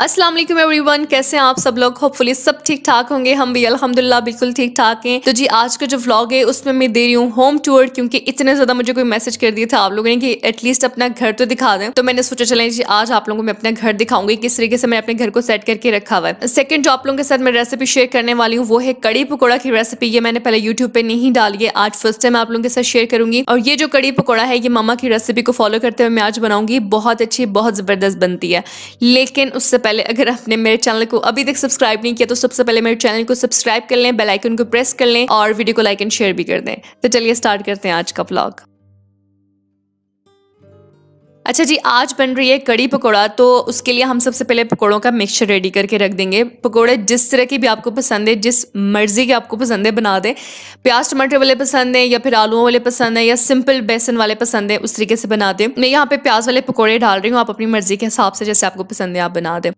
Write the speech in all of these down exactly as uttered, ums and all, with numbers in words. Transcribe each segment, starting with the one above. अस्सलाम वालेकुम एवरीवन, कैसे हैं आप सब लोग। होपफुली सब ठीक ठाक होंगे। हम भी अल्हम्दुलिल्लाह बिल्कुल ठीक ठाक हैं। तो जी आज का जो व्लॉग है उसमें मैं दे रही हूँ होम टूर, क्योंकि इतने ज़्यादा मुझे कोई मैसेज कर दिया था आप लोगों ने कि एटलीस्ट अपना घर तो दिखा दें। तो मैंने सोचा चलें जी आज आप लोगों को मैं अपना घर दिखाऊंगी, किस तरीके से मैंने अपने घर को सेट करके रखा हुआ है। सेकेंड जो आप लोगों के साथ मैं रेसिपी शेयर करने वाली हूँ वो है कड़ी पकौड़ा की रेसिपी। ये मैंने पहले यूट्यूब पर नहीं डाली है, आज फर्स्ट टाइम आप लोगों के साथ शेयर करूँगी। और ये जो कड़ी पकौड़ा है ये मामा की रेसिपी को फॉलो करते हुए मैं आज बनाऊँगी। बहुत अच्छी, बहुत ज़बरदस्त बनती है। लेकिन उससे पहले अगर आपने मेरे चैनल को अभी तक सब्सक्राइब नहीं किया तो सबसे पहले मेरे चैनल को सब्सक्राइब कर लें, बेल आइकन को प्रेस कर लें और वीडियो को लाइक एंड शेयर भी कर दें। तो चलिए स्टार्ट करते हैं आज का व्लॉग। अच्छा जी, आज बन रही है कड़ी पकौड़ा, तो उसके लिए हम सबसे पहले पकौड़ों का मिक्सचर रेडी करके रख देंगे। पकौड़े जिस तरह की भी आपको पसंद है, जिस मर्ज़ी के आपको पसंद है बना दें। प्याज टमाटर वाले पसंद है या फिर आलूओं वाले पसंद है या सिंपल बेसन वाले पसंद है, उस तरीके से बना दें। मैं यहाँ पे प्याज वाले पकौड़े डाल रही हूँ, आप अपनी मर्ज़ी के हिसाब से जैसे आपको पसंद है आप बना दें।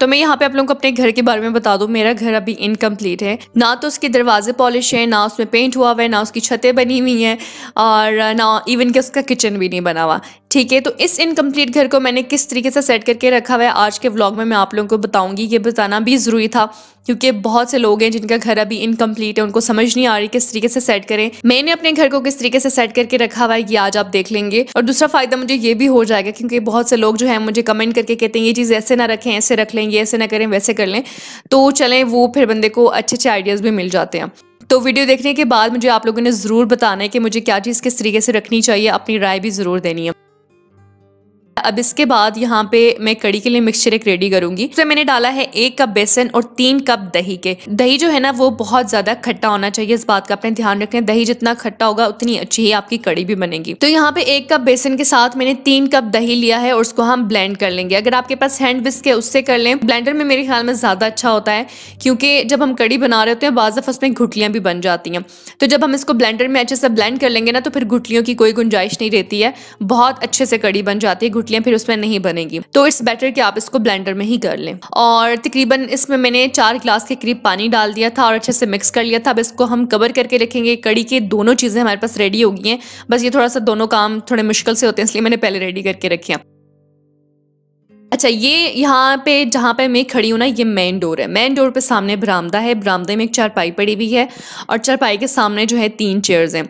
तो मैं यहाँ पे आप लोगों को अपने घर के बारे में बता दूँ। मेरा घर अभी इनकम्प्लीट है, ना तो उसके दरवाजे पॉलिश हैं, ना उसमें पेंट हुआ हुआ है, ना उसकी छतें बनी हुई हैं और ना इवन कि उसका किचन भी नहीं बना हुआ। ठीक है, तो इस इनकम्प्लीट घर को मैंने किस तरीके से सेट करके रखा हुआ है आज के व्लॉग में मैं आप लोगों को बताऊँगी। ये बताना भी ज़रूरी था क्योंकि बहुत से लोग हैं जिनका घर अभी इनकम्प्लीट है, उनको समझ नहीं आ रही किस तरीके से सेट करें। मैंने अपने घर को किस तरीके से सेट करके रखा हुआ है ये आज आप देख लेंगे। और दूसरा फ़ायदा मुझे ये भी हो जाएगा क्योंकि बहुत से लोग जो है मुझे कमेंट करके कहते हैं ये चीज़ ऐसे ना रखें, ऐसे रख लें, ये ऐसे ना करें, वैसे कर लें। तो चलें, वो फिर बंदे को अच्छे अच्छे आइडियाज़ भी मिल जाते हैं। तो वीडियो देखने के बाद मुझे आप लोगों ने ज़रूर बताना है कि मुझे क्या चीज़ किस तरीके से रखनी चाहिए, अपनी राय भी ज़रूर देनी है। अब इसके बाद यहाँ पे मैं कड़ी के लिए मिक्सचर एक रेडी करूंगी। तो मैंने डाला है एक कप बेसन और तीन कप दही के। दही जो है ना वो बहुत ज्यादा खट्टा होना चाहिए, इस बात का अपने ध्यान रखें। दही जितना खट्टा होगा उतनी अच्छी ही आपकी कड़ी भी बनेगी। तो यहाँ पे एक कप बेसन के साथ मैंने तीन कप दही लिया है और उसको हम ब्लेंड कर लेंगे। अगर आपके पास हैंड विस्क है उससे कर लें, ब्लेंडर में मेरे ख्याल में ज्यादा अच्छा होता है क्योंकि जब हम कड़ी बना रहे होते हैं बाज़ दफ़ा उसमें गुठलियाँ भी बन जाती हैं। तो जब हम इसको ब्लेंडर में अच्छे से ब्लेंड कर लेंगे ना तो फिर गुठलियों की कोई गुंजाइश नहीं रहती है, बहुत अच्छे से कड़ी बन जाती है, फिर उसमें नहीं बनेगी। तो इट्स बेटर कि आप इसको ब्लेंडर में ही कर लें। और तकरीबन इसमें मैंने चार गिलास के करीब पानी डाल दिया था और अच्छे से मिक्स कर लिया था। अब इसको हम कवर करके रखेंगे। कड़ी के दोनों चीज़ें हमारे पास रेडी हो गई हैं, बस ये थोड़ा सा दोनों काम थोड़े मुश्किल से होते हैं इसलिए मैंने पहले रेडी करके रखे हैं। अच्छा, ये यहाँ पे जहाँ पे मैं खड़ी हूँ ना ये मेन डोर है, मेन डोर पे सामने बरामदा है, बरामदे में एक चारपाई पड़ी हुई है और चारपाई के सामने जो है तीन चेयर्स हैं।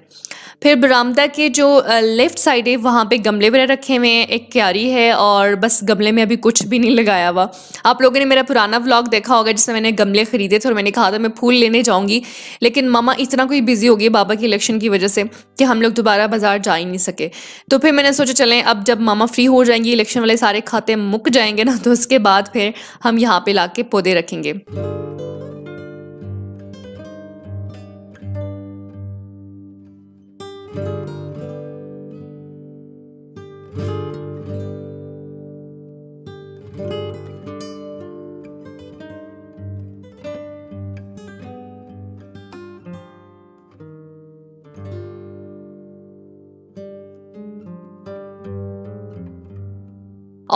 फिर बरामदा के जो लेफ़्ट साइड है वहाँ पे गमले वगैरह रखे हुए हैं, एक क्यारी है और बस गमले में अभी कुछ भी नहीं लगाया हुआ। आप लोगों ने मेरा पुराना व्लॉग देखा होगा जिसमें मैंने गमले ख़रीदे थे और मैंने कहा था मैं फूल लेने जाऊँगी, लेकिन मामा इतना कोई बिज़ी हो गए बाबा के इलेक्शन की वजह से कि हम लोग दोबारा बाज़ार जा ही नहीं सके। तो फिर मैंने सोचा चलें अब जब मामा फ्री हो जाएंगे, इलेक्शन वाले सारे खाते मुक जाएंगे ना, तो उसके बाद फिर हम यहाँ पे लाके पौधे रखेंगे।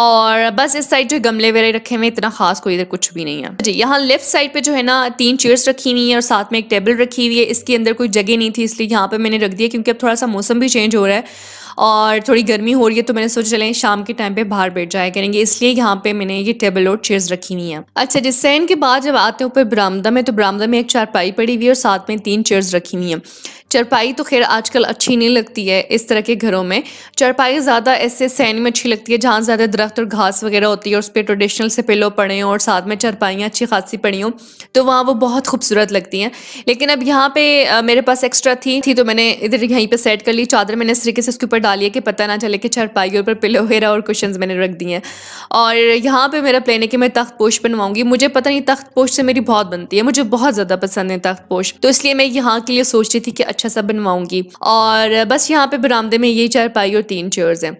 और बस इस साइड जो गमले वगैरह रखे हुए इतना खास कोई इधर कुछ भी नहीं है जी। यहाँ लेफ्ट साइड पे जो है ना तीन चेयर्स रखी हुई है और साथ में एक टेबल रखी हुई है। इसके अंदर कोई जगह नहीं थी इसलिए यहाँ पे मैंने रख दिया, क्योंकि अब थोड़ा सा मौसम भी चेंज हो रहा है और थोड़ी गर्मी हो रही है तो मैंने सोचा चलें शाम के टाइम पे बाहर बैठ जाया करेंगे, इसलिए यहाँ पे मैंने ये टेबल और चेयर्स रखी हुई हैं। अच्छा जी, सैन के बाद जब आते हैं ऊपर बरामदा में तो बरामदा में एक चारपाई पड़ी हुई है और साथ में तीन चेयर्स रखी हुई हैं। चारपाई तो खैर आजकल अच्छी नहीं लगती है इस तरह के घरों में, चारपाई ज़्यादा ऐसे सैन में अच्छी लगती है जहाँ ज़्यादा दरख्त और घास वगैरह होती है और उस पर ट्रेडिशनल से पिलो पड़े हों और साथ में चारपाइयाँ अच्छी खासी पड़ी हों तो वहाँ वो बहुत खूबसूरत लगती हैं। लेकिन अब यहाँ पे मेरे पास एक्स्ट्रा थी थी तो मैंने इधर यहीं पर सेट कर ली। चादर मैंने इस तरीके से उसके ऊपर डाली है कि पता ना चले कि चारपाई के ऊपर पिलो वगैरह और कुशंस मैंने रख दिए हैं। और यहाँ पर मेरा प्लान है कि मैं तख्त पोश बनवाऊँगी। मुझे पता नहीं, तख्त पोश से मेरी बहुत बनती है, मुझे बहुत ज़्यादा पसंद है तख्त पोश, तो इसलिए मैं यहाँ के लिए सोच रही थी कि अच्छा सा बनवाऊंगी। और बस यहाँ पे बरामदे में यही चारपाई और तीन चेयर्स हैं।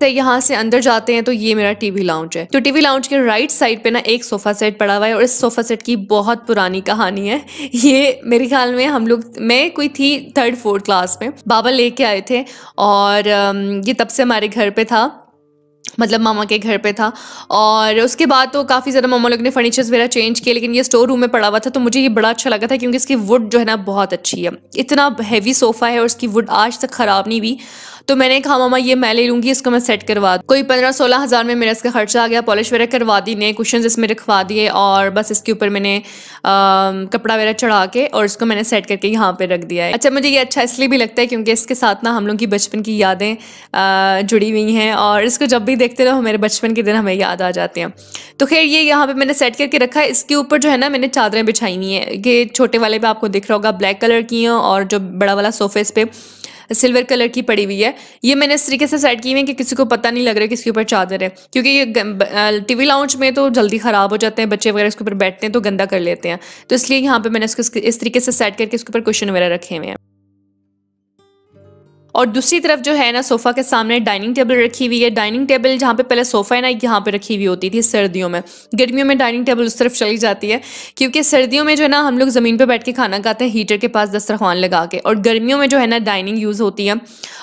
तो यहाँ से अंदर जाते हैं तो ये मेरा टीवी लाउंज है। तो टीवी लाउंज के राइट साइड पे ना एक सोफा सेट पड़ा हुआ है और इस सोफा सेट की बहुत पुरानी कहानी है। ये मेरे ख्याल में हम लोग मैं कोई थी थर्ड फोर्थ क्लास में बाबा लेके आए थे और ये तब से हमारे घर पे था, मतलब मामा के घर पे था। और उसके बाद तो काफ़ी ज़्यादा मामा लोग ने फर्नीचर्स वगैरह चेंज किए, लेकिन ये स्टोर रूम में पड़ा हुआ था तो मुझे ये बड़ा अच्छा लगा था क्योंकि इसकी वुड जो है ना बहुत अच्छी है। इतना हैवी सोफ़ा है और इसकी वुड आज तक ख़राब नहीं हुई, तो मैंने कहा मामा ये मैं ले लूंगी, इसको मैं सेट करवा दूँ। कोई पंद्रह सोलह हज़ार में मेरा इसका खर्चा आ गया। पॉलिश वगैरह करवा दी, नए कुशन इसमें रखवा दिए और बस इसके ऊपर मैंने कपड़ा वगैरह चढ़ा के और इसको मैंने सेट करके यहाँ पर रख दिया है। अच्छा, मुझे ये अच्छा इसलिए भी लगता है क्योंकि इसके साथ ना हम लोग की बचपन की यादें जुड़ी हुई हैं और इसको जब भी देखते रहो हमारे बचपन के दिन हमें याद आ जाते हैं। तो खैर ये यहाँ पे मैंने सेट करके रखा है। इसके ऊपर जो है ना मैंने चादरें बिछाई हुई हैं। ये छोटे वाले पे आपको दिख रहा होगा ब्लैक कलर की हैं और जो बड़ा वाला सोफेस पे सिल्वर कलर की पड़ी हुई है। ये मैंने इस तरीके से सेट की हुई है कि किसी को पता नहीं लग रहा है कि इसके ऊपर चादर है, क्योंकि ये टीवी लाउंज में तो जल्दी ख़राब हो जाते हैं, बच्चे वगैरह इसके ऊपर बैठते हैं तो गंदा कर लेते हैं। तो इसलिए यहाँ पर मैंने इसको इस तरीके से सेट करके इसके ऊपर कुशन वगैरह रखे हुए हैं। और दूसरी तरफ जो है ना सोफ़ा के सामने डाइनिंग टेबल रखी हुई है। डाइनिंग टेबल जहाँ पे पहले सोफ़ा है ना यहाँ पे रखी हुई होती थी सर्दियों में, गर्मियों में डाइनिंग टेबल उस तरफ चली जाती है क्योंकि सर्दियों में जो है ना हम लोग ज़मीन पे बैठ के खाना खाते हैं हीटर के पास दस्तरखान लगा के, और गर्मियों में जो है ना डाइनिंग यूज़ होती है।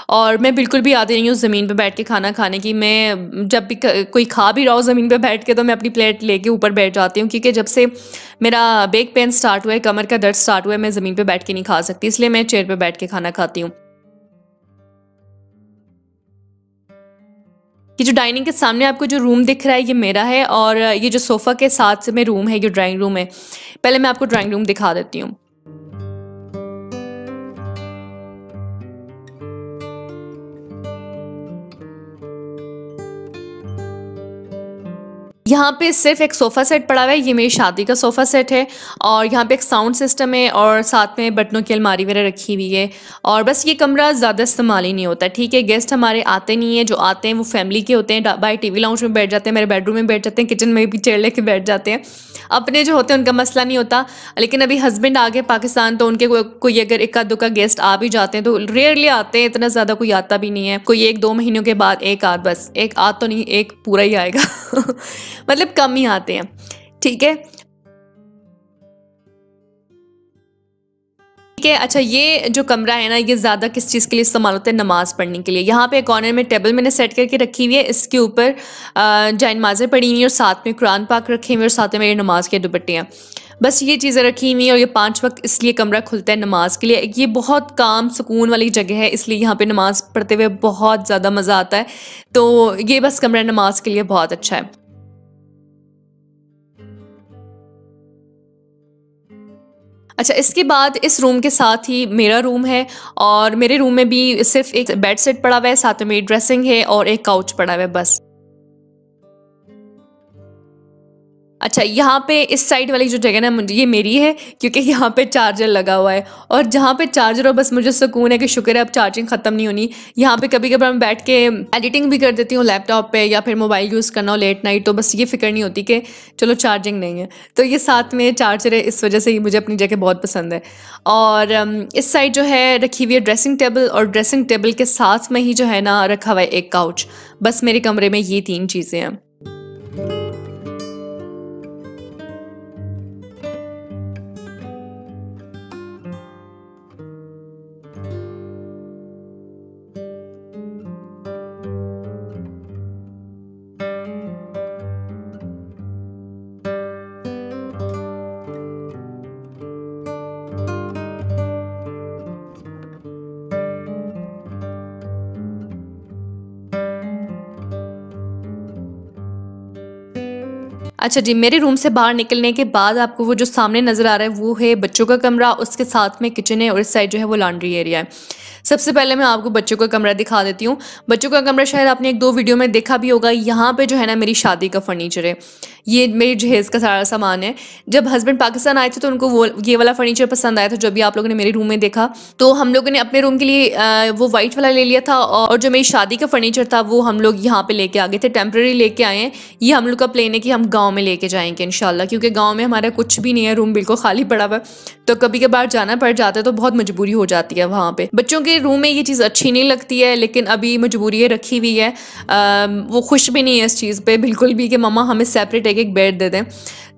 और मैं बिल्कुल भी आती नहीं हूँ ज़मीन पर बैठ के खाना खाने की। मैं जब भी कोई खा भी रहा हो ज़मीन पर बैठ के तो मैं अपनी प्लेट लेके ऊपर बैठ जाती हूँ, क्योंकि जब से मेरा बैक पेन स्टार्ट हुआ है, कमर का दर्द स्टार्ट हुआ है, मैं ज़मीन पर बैठ के नहीं खा सकती, इसलिए मैं चेयर पर बैठ के खाना खाती हूँ। ये जो डाइनिंग के सामने आपको जो रूम दिख रहा है ये मेरा है, और ये जो सोफ़ा के साथ में रूम है ये ड्राइंग रूम है। पहले मैं आपको ड्राइंग रूम दिखा देती हूँ। यहाँ पे सिर्फ एक सोफ़ा सेट पड़ा हुआ है, ये मेरी शादी का सोफ़ा सेट है, और यहाँ पे एक साउंड सिस्टम है और साथ में बटनों की अलमारी वगैरह रखी हुई है। और बस ये कमरा ज़्यादा इस्तेमाल ही नहीं होता, ठीक है। गेस्ट हमारे आते नहीं है, जो आते हैं वो फैमिली के होते हैं, बाई टीवी लाउंज में बैठ जाते हैं, मेरे बेडरूम में बैठ जाते हैं, किचन में भी चेयर लेके बैठ जाते हैं। अपने जो होते हैं उनका मसला नहीं होता, लेकिन अभी हस्बैंड आ गए पाकिस्तान तो उनके कोई अगर इक्का दुक्का गेस्ट आ भी जाते हैं तो रेयरली आते हैं, इतना ज़्यादा कोई आता भी नहीं है। कोई एक दो महीनों के बाद एक आध, बस एक आध तो नहीं एक पूरा ही आएगा, मतलब कम ही आते हैं, ठीक है ठीक है। अच्छा, ये जो कमरा है ना ये ज़्यादा किस चीज़ के लिए इस्तेमाल होता है, नमाज़ पढ़ने के लिए। यहाँ पे कॉर्नर में टेबल मैंने सेट करके रखी हुई है, इसके ऊपर जायनमाज़ें पड़ी हुई हैं और साथ में कुरान पाक रखे हुए और साथ में मेरी नमाज के दुपट्टे हैं। बस ये चीज़ें रखी हुई हैं और ये पांच वक्त इसलिए कमरा खुलता है नमाज के लिए। ये बहुत काम सुकून वाली जगह है, इसलिए यहाँ पे नमाज़ पढ़ते हुए बहुत ज़्यादा मज़ा आता है। तो ये बस कमरा नमाज के लिए बहुत अच्छा है। अच्छा, इसके बाद इस रूम के साथ ही मेरा रूम है, और मेरे रूम में भी सिर्फ एक बेड सेट पड़ा हुआ है, साथ में मेरी ड्रेसिंग है और एक काउच पड़ा हुआ है, बस। अच्छा, यहाँ पे इस साइड वाली जो जगह ना ये मेरी है, क्योंकि यहाँ पे चार्जर लगा हुआ है और जहाँ पे चार्जर हो बस मुझे सुकून है कि शुक्र है अब चार्जिंग ख़त्म नहीं होनी। यहाँ पे कभी कभी मैं बैठ के एडिटिंग भी कर देती हूँ लैपटॉप पे, या फिर मोबाइल यूज़ करना हो लेट नाइट, तो बस ये फिक्र नहीं होती कि चलो चार्जिंग नहीं है। तो ये साथ में चार्जर है, इस वजह से मुझे अपनी जगह बहुत पसंद है। और इस साइड जो है रखी हुई है ड्रेसिंग टेबल, और ड्रेसिंग टेबल के साथ में ही जो है ना रखा हुआ है एक काउच। बस मेरे कमरे में ये तीन चीज़ें हैं। अच्छा जी, मेरे रूम से बाहर निकलने के बाद आपको वो जो सामने नज़र आ रहा है वो है बच्चों का कमरा, उसके साथ में किचन है और इस साइड जो है वो लॉन्ड्री एरिया है। सबसे पहले मैं आपको बच्चों का कमरा दिखा देती हूँ। बच्चों का कमरा शायद आपने एक दो वीडियो में देखा भी होगा। यहाँ पे जो है ना मेरी शादी का फर्नीचर है, ये मेरे जहेज़ का सारा सामान है। जब हस्बैंड पाकिस्तान आए थे तो उनको वो ये वाला फर्नीचर पसंद आया था जो भी आप लोगों ने मेरे रूम में देखा, तो हम लोगों ने अपने रूम के लिए वो वाइट वाला ले लिया था, और जो मेरी शादी का फर्नीचर था वो हम लोग यहाँ पे लेके आ गए थे, टेम्प्रेरी लेके आए हैं। ये हम लोग का प्लान है कि हम गाँव में लेके जाएंगे इंशाल्लाह, क्योंकि गाँव में हमारा कुछ भी नहीं है, रूम बिल्कुल खाली पड़ा हुआ, तो कभी कभार जाना पड़ जाता है, तो बहुत मजबूरी हो जाती है वहाँ पर। बच्चों के रूम में ये चीज़ अच्छी नहीं लगती है, लेकिन अभी मजबूरी रखी हुई है। वो खुश भी नहीं है इस चीज़ पर बिल्कुल भी कि ममा हमें सेपरेट एक एक बेड दे दें।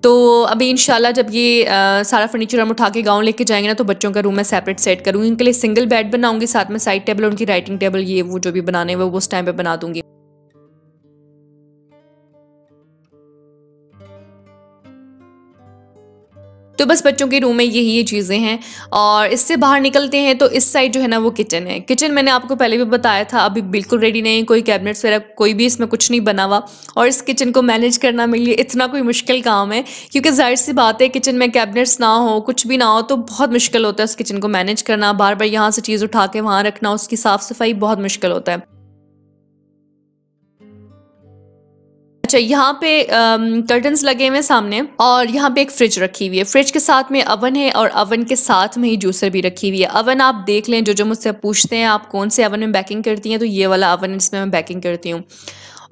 तो अभी इंशाल्लाह जब ये आ, सारा फर्नीचर हम उठा के गाँव लेके जाएंगे ना तो बच्चों का रूम मैं सेपरेट सेट करूँगी, उनके लिए सिंगल बेड बनाऊंगी, साथ में साइड टेबल, उनकी राइटिंग टेबल, ये वो जो भी बनाने हुए वो उस टाइम पे बना दूंगी। तो बस बच्चों के रूम में यही ये चीज़ें हैं। और इससे बाहर निकलते हैं तो इस साइड जो है ना वो किचन है। किचन मैंने आपको पहले भी बताया था, अभी बिल्कुल रेडी नहीं, कोई कैबिनेट्स वगैरह कोई भी इसमें कुछ नहीं बना हुआ। और इस किचन को मैनेज करना मेरे लिए इतना कोई मुश्किल काम है, क्योंकि जाहिर सी बात है किचन में कैबिनेट्स ना हो, कुछ भी ना हो तो बहुत मुश्किल होता है उस किचन को मैनेज करना। बार बार यहाँ से चीज़ उठा के वहाँ रखना, उसकी साफ़ सफाई बहुत मुश्किल होता है। अच्छा, यहाँ पे कर्टन्स लगे हुए हैं सामने, और यहाँ पे एक फ्रिज रखी हुई है। फ्रिज के साथ में अवन है, और अवन के साथ में ही जूसर भी रखी हुई है। अवन आप देख लें, जो जो मुझसे पूछते हैं आप कौन से अवन में बैकिंग करती हैं, तो ये वाला अवन इसमें मैं बैकिंग करती हूँ।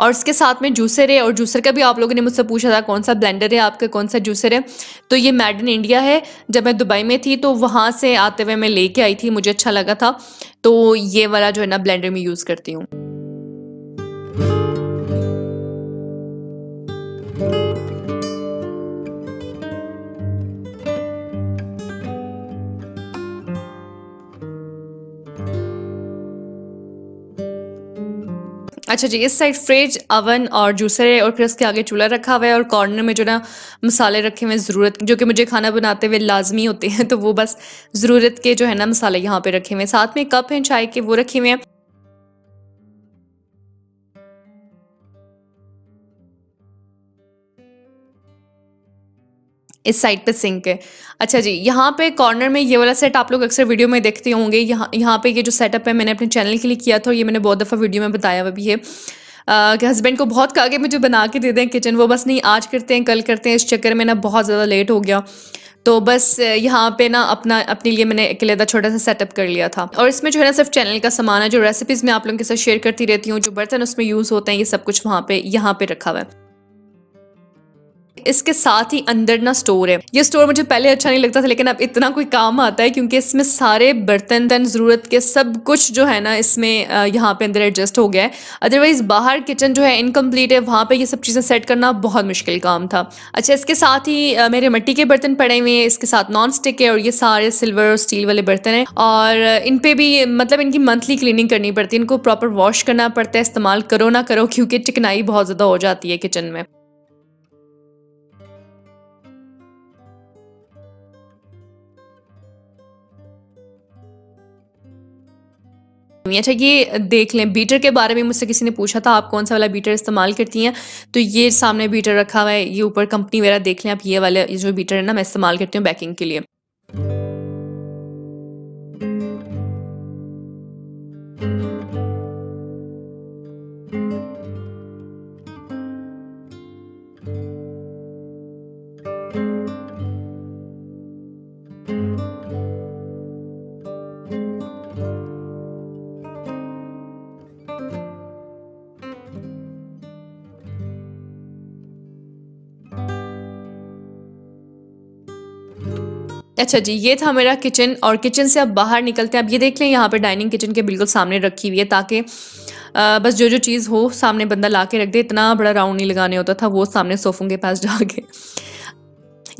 और इसके साथ में जूसर है, और जूसर का भी आप लोगों ने मुझसे पूछा था कौन सा ब्लेंडर है आपका, कौन सा जूसर है। तो ये मेड इन इंडिया है, जब मैं दुबई में थी तो वहाँ से आते हुए मैं लेके आई थी, मुझे अच्छा लगा था, तो ये वाला जो है ना ब्लेंडर में यूज़ करती हूँ। अच्छा जी, इस साइड फ्रिज, अवन और जूसर है, और फिर उसके आगे चूल्हा रखा हुआ है, और कॉर्नर में जो ना मसाले रखे हुए हैं ज़रूरत, जो कि मुझे खाना बनाते हुए लाजमी होते हैं, तो वो बस ज़रूरत के जो है ना मसाले यहाँ पे रखे हुए हैं। साथ में कप हैं चाय के, वो रखे हुए हैं। इस साइड पे सिंक है। अच्छा जी, यहाँ पे कॉर्नर में ये वाला सेट आप लोग अक्सर वीडियो में देखते होंगे। यहाँ यहाँ पे ये जो सेटअप है मैंने अपने चैनल के लिए किया था, और ये मैंने बहुत दफ़ा वीडियो में बताया हुआ भी है कि हस्बैंड को बहुत कहा कि मुझे बना के दे दें किचन, वो बस नहीं आज करते हैं कल करते हैं, इस चक्कर में ना बहुत ज़्यादा लेट हो गया। तो बस यहाँ पे ना अपना अपने लिए मैंने एक अलग छोटा सा सेटअप कर लिया था। और इसमें जो है ना सिर्फ चैनल का सामान है, जो रेसिपीज़ मैं आप लोगों के साथ शेयर करती रहती हूँ, जो बर्तन उसमें यूज़ होते हैं, ये सब कुछ वहाँ पे यहाँ पे रखा हुआ है। इसके साथ ही अंदर ना स्टोर है। ये स्टोर मुझे पहले अच्छा नहीं लगता था, लेकिन अब इतना कोई काम आता है, क्योंकि इसमें सारे बर्तन तन ज़रूरत के सब कुछ जो है ना इसमें यहाँ पे अंदर एडजस्ट हो गया है। अदरवाइज़ बाहर किचन जो है इनकम्प्लीट है, वहाँ पे ये सब चीज़ें सेट करना बहुत मुश्किल काम था। अच्छा, इसके साथ ही मेरे मिट्टी के बर्तन पड़े हुए हैं, इसके साथ नॉन स्टिक है, और ये सारे सिल्वर और स्टील वाले बर्तन हैं, और इन पर भी मतलब इनकी मंथली क्लीनिंग करनी पड़ती है, इनको प्रॉपर वॉश करना पड़ता है, इस्तेमाल करो ना करो, क्योंकि चिकनाई बहुत ज़्यादा हो जाती है किचन में। अच्छा, ये देख लें, बीटर के बारे में मुझसे किसी ने पूछा था आप कौन सा वाला बीटर इस्तेमाल करती हैं, तो ये सामने बीटर रखा हुआ है, ये ऊपर कंपनी वगैरह देख लें आप। ये वाला जो बीटर है ना मैं इस्तेमाल करती हूँ बैकिंग के लिए। अच्छा जी, ये था मेरा किचन। और किचन से अब बाहर निकलते हैं। अब ये देख लें, यहाँ पे डाइनिंग किचन के बिल्कुल सामने रखी हुई है, ताकि बस जो जो चीज़ हो सामने बंदा ला के रख दे, इतना बड़ा राउंड नहीं लगाने होता था वो सामने सोफ़ों के पास जाके।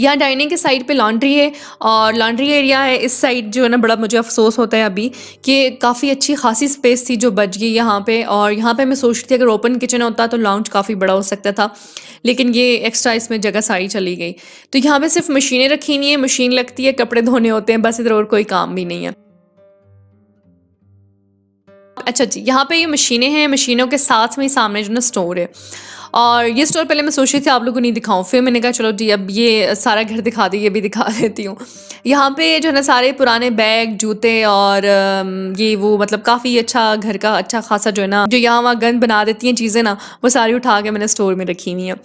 यहाँ डाइनिंग के साइड पे लॉन्ड्री है, और लॉन्ड्री एरिया है। इस साइड जो है ना बड़ा मुझे अफसोस होता है अभी कि काफ़ी अच्छी खासी स्पेस थी जो बच गई यहाँ पे। और यहाँ पे मैं सोचती थी अगर ओपन किचन होता तो लॉन्च काफ़ी बड़ा हो सकता था, लेकिन ये एक्स्ट्रा इसमें जगह सारी चली गई। तो यहाँ पे सिर्फ मशीनें रखी हुई हैं, मशीन लगती है, कपड़े धोने होते हैं, बस, इधर और कोई काम भी नहीं है। अच्छा जी, यहाँ पे ये मशीनें हैं, मशीनों के साथ में सामने जो ना स्टोर है। और ये स्टोर पहले मैं सोच रही थी आप लोगों को नहीं दिखाऊं, फिर मैंने कहा चलो जी अब ये सारा घर दिखा दी, ये भी दिखा देती हूँ। यहाँ पे जो है ना सारे पुराने बैग, जूते और ये वो, मतलब काफ़ी अच्छा घर का अच्छा खासा जो है ना जो यहाँ वहाँ गंद बना देती हैं चीज़ें ना, वो सारी उठा के मैंने स्टोर में रखी हुई हैं।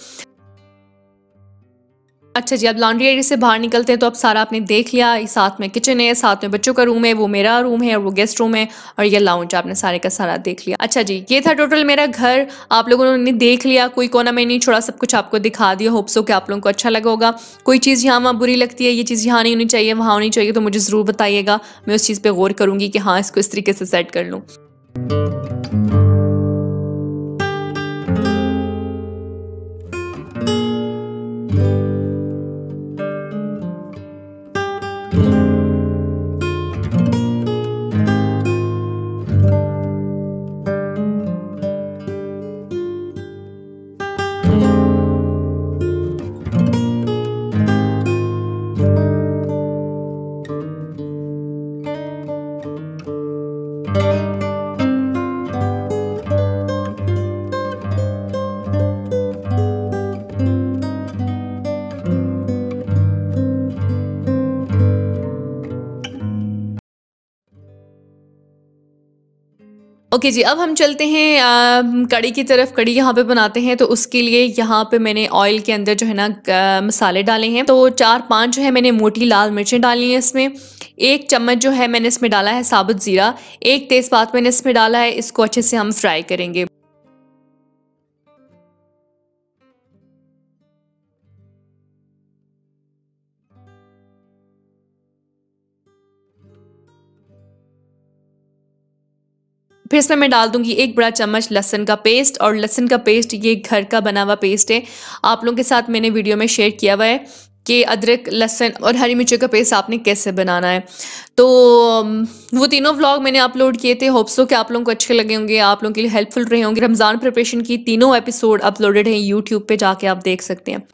अच्छा जी, अब लॉन्ड्री एरिया से बाहर निकलते हैं। तो अब सारा आपने देख लिया, साथ में किचन है, साथ में बच्चों का रूम है, वो मेरा रूम है और वो गेस्ट रूम है, और ये लाउंज आपने सारे का सारा देख लिया। अच्छा जी, ये था टोटल मेरा घर, आप लोगों ने देख लिया, कोई कोना में नहीं छोड़ा, सब कुछ आपको दिखा दिया। होप्स हो कि आप लोगों को अच्छा लगा होगा। कोई चीज़ यहाँ वहाँ बुरी लगती है, ये चीज़ यहाँ नहीं होनी चाहिए, वहाँ होनी चाहिए, तो मुझे ज़रूर बताइएगा, मैं उस चीज़ पर गौर करूँगी कि हाँ इसको इस तरीके से सेट कर लूँ। Thank you. ओके okay जी, अब हम चलते हैं कड़ी की तरफ। कड़ी यहाँ पे बनाते हैं तो उसके लिए यहाँ पे मैंने ऑयल के अंदर जो है ना मसाले डाले हैं। तो चार पांच जो है मैंने मोटी लाल मिर्चें डाली हैं इसमें। एक चम्मच जो है मैंने इसमें डाला है साबुत ज़ीरा, एक तेज़पात मैंने इसमें डाला है। इसको अच्छे से हम फ्राई करेंगे। फिर इसमें मैं डाल दूंगी एक बड़ा चम्मच लहसुन का पेस्ट। और लहसुन का पेस्ट ये घर का बना हुआ पेस्ट है, आप लोगों के साथ मैंने वीडियो में शेयर किया हुआ है कि अदरक लहसुन और हरी मिर्चों का पेस्ट आपने कैसे बनाना है। तो वो तीनों व्लॉग मैंने अपलोड किए थे, होप सो कि आप लोगों को अच्छे लगे होंगे, आप लोगों के लिए हेल्पफुल रहे होंगे। रमज़ान प्रिपरेशन की तीनों एपिसोड अपलोडेड हैं यूट्यूब पर, जाके आप देख सकते हैं।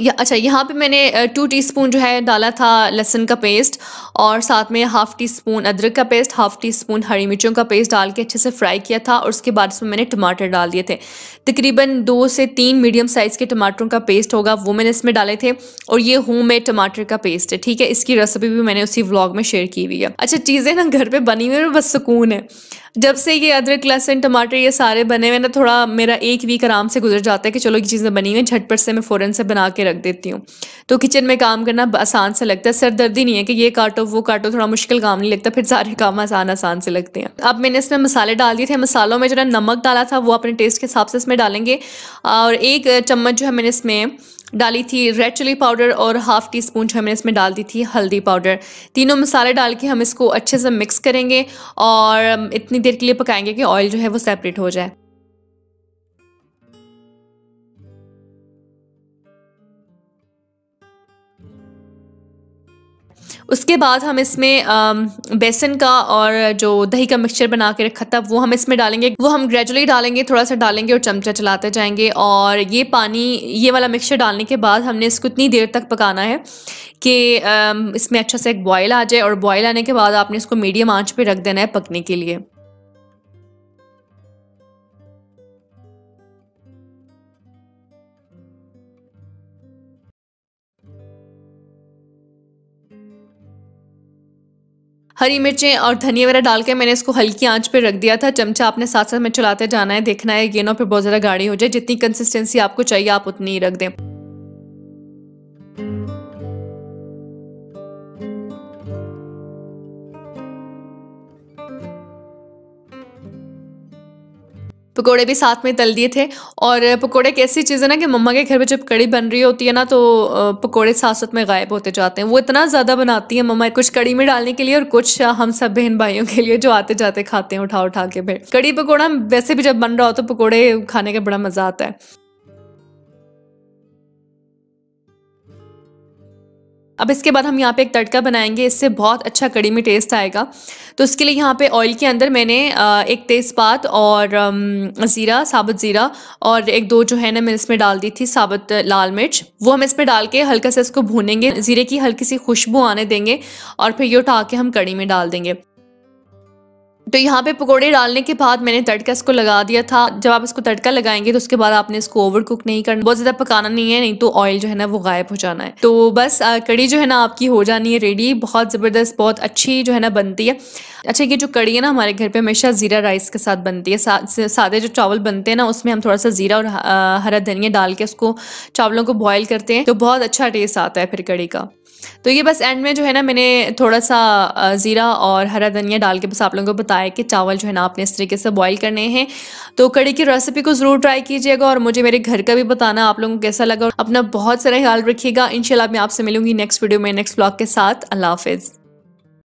या अच्छा, यहाँ पे मैंने टू टीस्पून जो है डाला था लहसुन का पेस्ट और साथ में हाफ़ टी स्पून अदरक का पेस्ट, हाफ़ टी स्पून हरी मिर्चों का पेस्ट डाल के अच्छे से फ्राई किया था। और उसके बाद इसमें मैंने टमाटर डाल दिए थे, तकरीबन दो से तीन मीडियम साइज़ के टमाटरों का पेस्ट होगा, वो मैंने इसमें डाले थे। और ये होममेड टमाटर का पेस्ट है, ठीक है। इसकी रेसिपी भी मैंने उसी व्लॉग में शेयर की हुई है। अच्छा, चीज़ें ना घर पर बनी हुई है, बस सुकून है। जब से ये अदरक लहसुन टमाटर ये सारे बने हुए ना, थोड़ा मेरा एक वीक आराम से गुजर जाता है कि चलो ये चीज़ें बनी हुई हैं, झटपट से मैं फ़ौरन से बना के रख देती हूँ। तो किचन में काम करना आसान से लगता है, सरदर्दी नहीं है कि ये काटो वो काटो, थोड़ा मुश्किल काम नहीं लगता, फिर सारे काम आसान आसान से लगते हैं। अब मैंने इसमें मसाले डाल दिए थे। मसालों में जो है नमक डाला था वो अपने टेस्ट के हिसाब से इसमें डालेंगे। और एक चम्मच जो है मैंने इसमें डाली थी रेड चिली पाउडर और हाफ़ टी स्पून जो है मैंने इसमें डाल दी थी हल्दी पाउडर। तीनों मसाले डाल के हम इसको अच्छे से मिक्स करेंगे और इतनी देर के लिए पकाएंगे कि ऑयल जो है वो सेपरेट हो जाए। उसके बाद हम इसमें बेसन का और जो दही का मिक्सचर बना के रखा था वो हम इसमें डालेंगे। वो हम ग्रेजुअली डालेंगे, थोड़ा सा डालेंगे और चमचा चलाते जाएंगे। और ये पानी, ये वाला मिक्सचर डालने के बाद हमने इसको इतनी देर तक पकाना है कि इसमें अच्छा सा एक बॉयल आ जाए। और बॉयल आने के बाद आपने इसको मीडियम आंच पे रख देना है पकने के लिए। हरी मिर्चें और धनिया वगैरह डाल के मैंने इसको हल्की आंच पे रख दिया था। चमचा आपने साथ साथ में चलाते जाना है, देखना है ये ना फिर बहुत ज़्यादा गाढ़ी हो जाए। जितनी कंसिस्टेंसी आपको चाहिए आप उतनी ही रख दें। पकोड़े भी साथ में तल दिए थे। और पकोड़े एक ऐसी चीज़ है ना कि मम्मा के घर में जब कड़ी बन रही होती है ना तो पकोड़े साथ साथ में गायब होते जाते हैं। वो इतना ज़्यादा बनाती है मम्मा, कुछ कड़ी में डालने के लिए और कुछ हम सब बहन भाइयों के लिए जो आते जाते खाते हैं उठा उठा के। फिर कड़ी पकोड़ा वैसे भी जब बन रहा हो तो पकोड़े खाने का बड़ा मज़ा आता है। अब इसके बाद हम यहाँ पे एक तड़का बनाएंगे, इससे बहुत अच्छा कड़ी में टेस्ट आएगा। तो उसके लिए यहाँ पे ऑयल के अंदर मैंने एक तेज़पात और ज़ीरा, साबुत ज़ीरा और एक दो जो है ना मैंने इसमें डाल दी थी साबुत लाल मिर्च, वो हम इसमें डाल के हल्का सा इसको भूनेंगे। ज़ीरे की हल्की सी खुशबू आने देंगे और फिर ये उठा के हम कड़ी में डाल देंगे। तो यहाँ पे पकोड़े डालने के बाद मैंने तड़का इसको लगा दिया था। जब आप इसको तड़का लगाएंगे तो उसके बाद आपने इसको ओवर कुक नहीं करना, बहुत ज़्यादा पकाना नहीं है, नहीं तो ऑयल जो है ना वो गायब हो जाना है। तो बस कड़ी जो है ना आपकी हो जानी है रेडी। बहुत ज़बरदस्त, बहुत अच्छी जो है ना बनती है। अच्छा, ये जो कड़ी है ना हमारे घर पर हमेशा ज़ीरा राइस के साथ बनती है। सा, सादे जो चावल बनते हैं ना उसमें हम थोड़ा सा ज़ीरा और हरा धनिया डाल के उसको चावलों को बॉयल करते हैं, तो बहुत अच्छा टेस्ट आता है फिर कड़ी का। तो ये बस एंड में जो है ना मैंने थोड़ा सा ज़ीरा और हरा धनिया डाल के बस आप लोगों को बताया कि चावल जो है ना आपने इस तरीके से बॉईल करने हैं। तो कड़ी की रेसिपी को ज़रूर ट्राई कीजिएगा और मुझे मेरे घर का भी बताना आप लोगों को कैसा लगा। अपना बहुत सारा ख्याल रखिएगा। इंशाल्लाह मैं आपसे मिलूंगी नेक्स्ट वीडियो में, नेक्स्ट व्लॉग के साथ। अल्लाह हाफिज़।